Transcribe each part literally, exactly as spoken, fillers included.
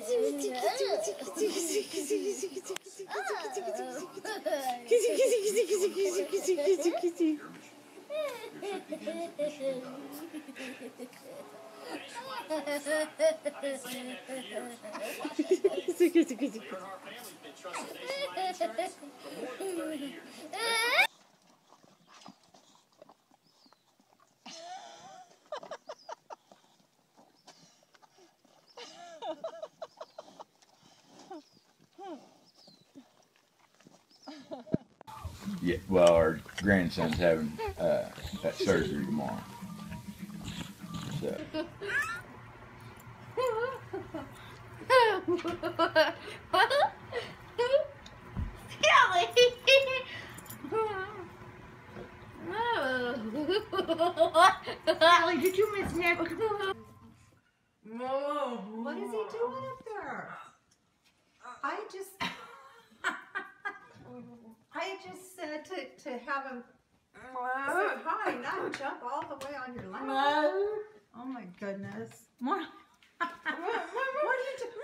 kiss. Yeah, well, our grandson's having uh, that surgery tomorrow. So. Sally, did you miss me? No. What is he doing up there? I just. I just said to, to have him say hi, not jump all the way on your lap. Oh my goodness. What are you doing?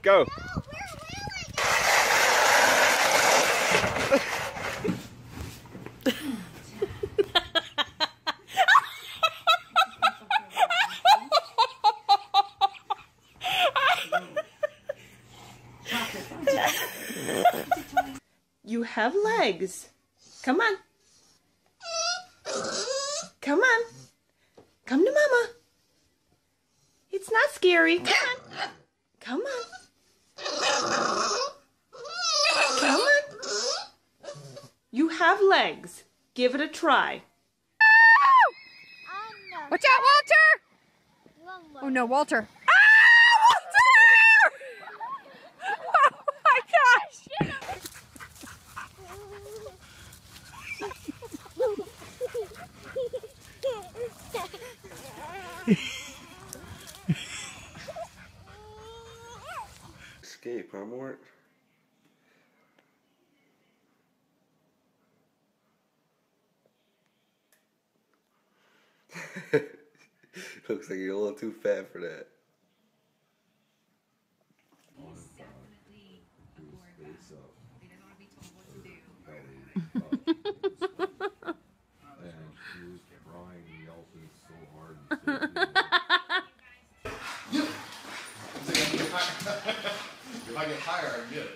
Go. No, we're really. You have legs. Come on. Come on. Come to Mama. It's not scary. Come on. Come on. Come on. You have legs. Give it a try. Oh, no. Watch out, Walter! Oh no, Walter. Ah, Walter! Oh my gosh! Escape, huh, Mort? Looks like you're a little too fat for that. If I get higher, I get it.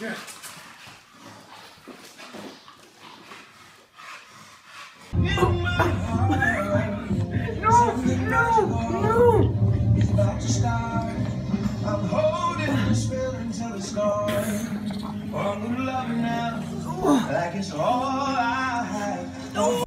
Yeah. No, no, no. It's about to start. I'm holding this feeling till it's gone. I'm loving now. Like it's all I have. No.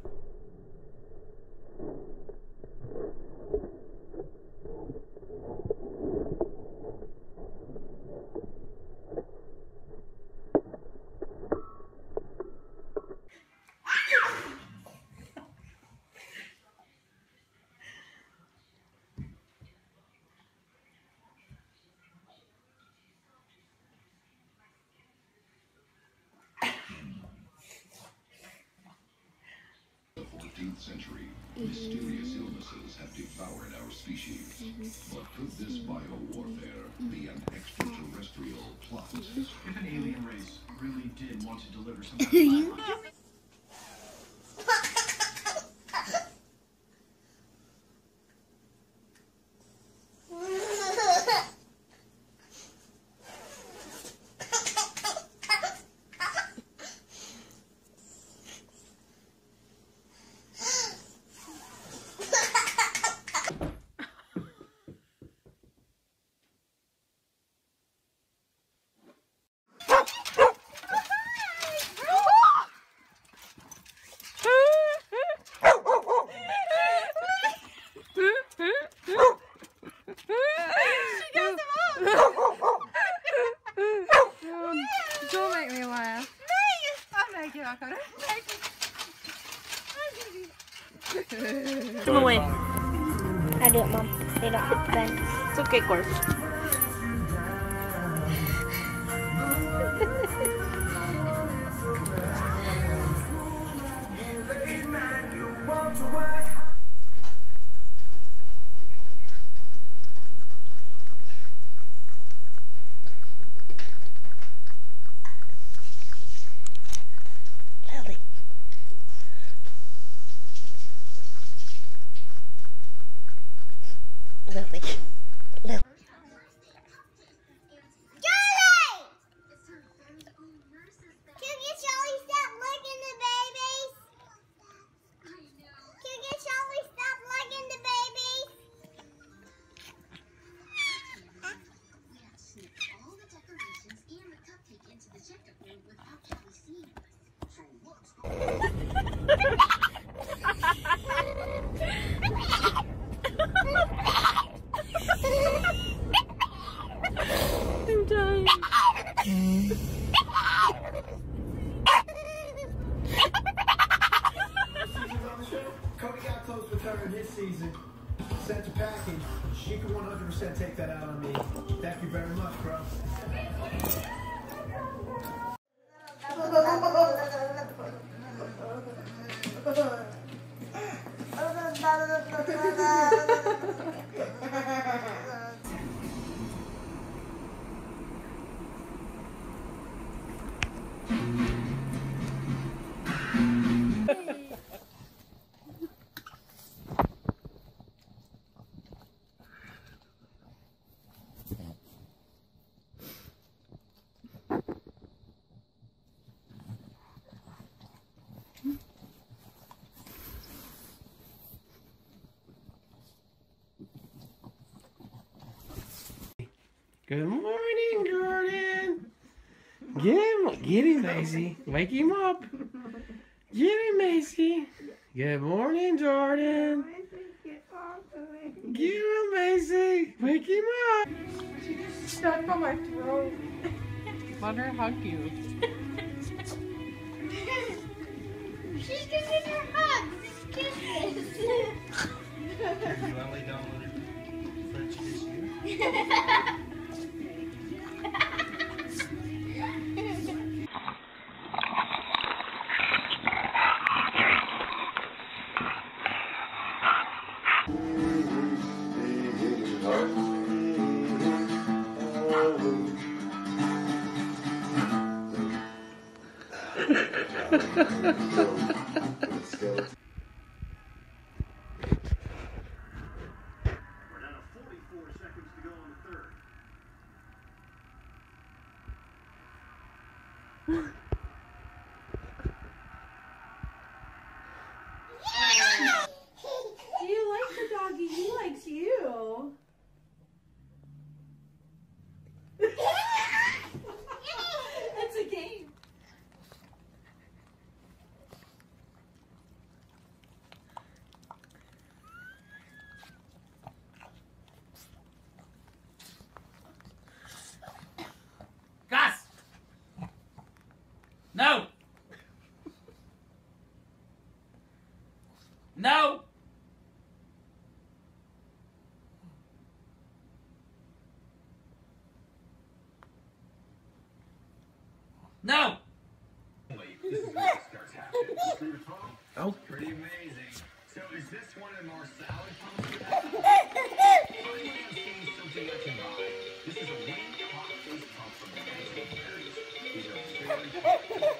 Century, mm-hmm. Mysterious illnesses have devoured our species. Mm-hmm. But could this bio-warfare be an extraterrestrial plot? Mm-hmm. If an alien race really did want to deliver some kind of Give him away. I do it, Mom. They don't hit the fence. It's okay, Corp. Lily. Lily. Jolly! Can you get Jolly stop licking the babies? Can you get Jolly stop licking the babies? Sneak all the decorations and the cupcake into the checkup room without Jolly seeing us. So what's I'm dying. Cody got close with her in his season. Sent a package. She could one hundred percent take that out on me. Thank you very much, bro. Good morning, Gordon. Get him, get him, Macy. Wake him up. Get him, Macy. Good morning, Jordan. Get him, Macy. Wake him up. She just stuck on my throat. Let her hug you. She's giving her hugs. Kisses. Lily, don't French kiss you. Let's go. No! No! No! This is what starts happening. Oh. Pretty amazing. So is this one of the more salad pumps? Something I can buy. This is a wing pop face pump from the Magic Berries. These are very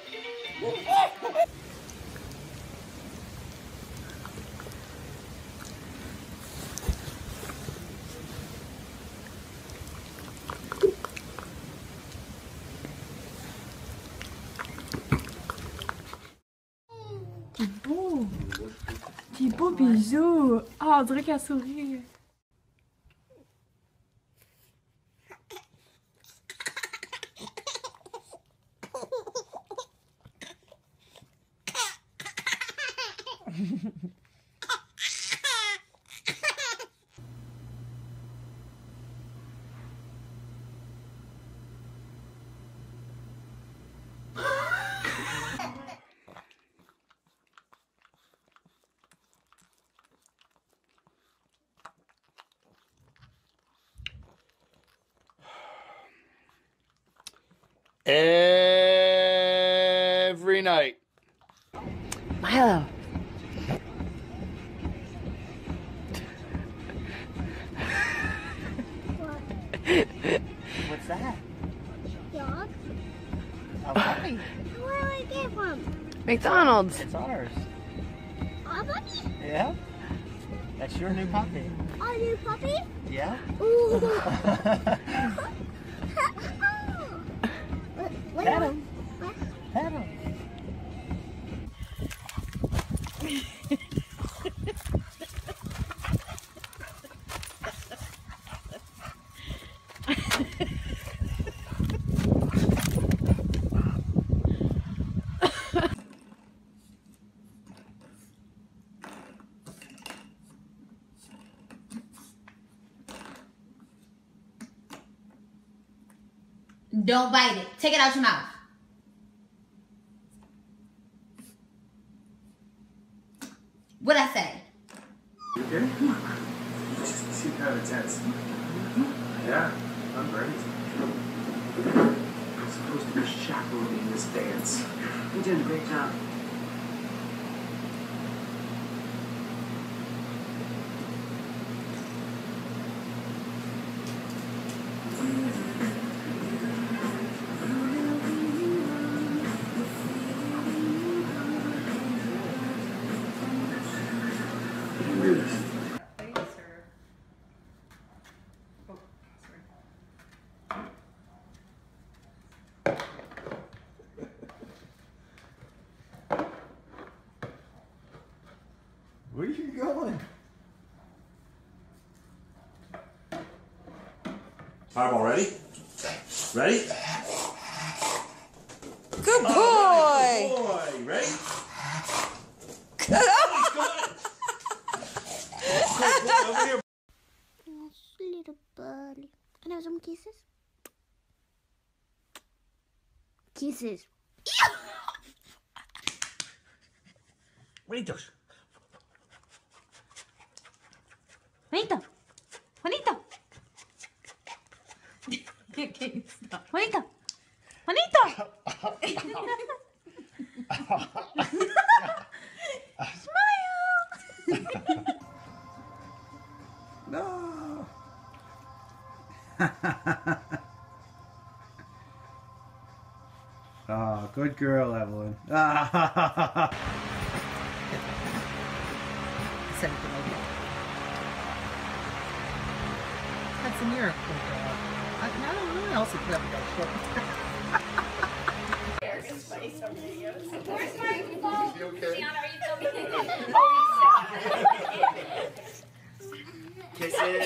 Petit beau, petit beau bijou. Ah, on dirait qu'elle sourit. night. Milo. What's that? Dog. Okay. Where do I get from? McDonald's. It's ours. Our puppy? Yeah. That's your new puppy. Our new puppy? Yeah. Ooh. Pet him. Pet him. Don't bite it. Take it out your mouth. What'd I say? You okay? She's kind of tense. Yeah, I'm ready. I'm supposed to be shackled in this dance. You're doing a great job. Where are you going? Fireball ready? Ready? Good boy! Right, good boy! Ready? Good boy! Over here. Little buddy. I know some kisses. Kisses. Bonitos. Juanito, Juanito, Juanito, Juanito, smile. No. Oh, good girl, Evelyn. Something like that. That's a miracle, girl. I, I don't know what else you could have done. There's my phone. Gianna, are you filming? Kisses.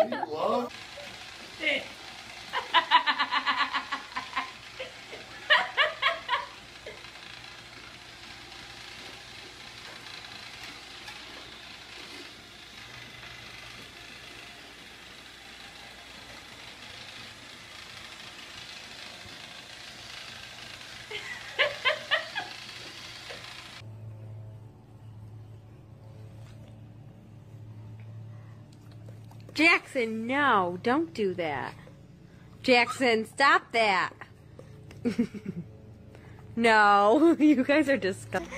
You love it. Jackson, no, don't do that. Jackson, stop that. No, you guys are disgusting.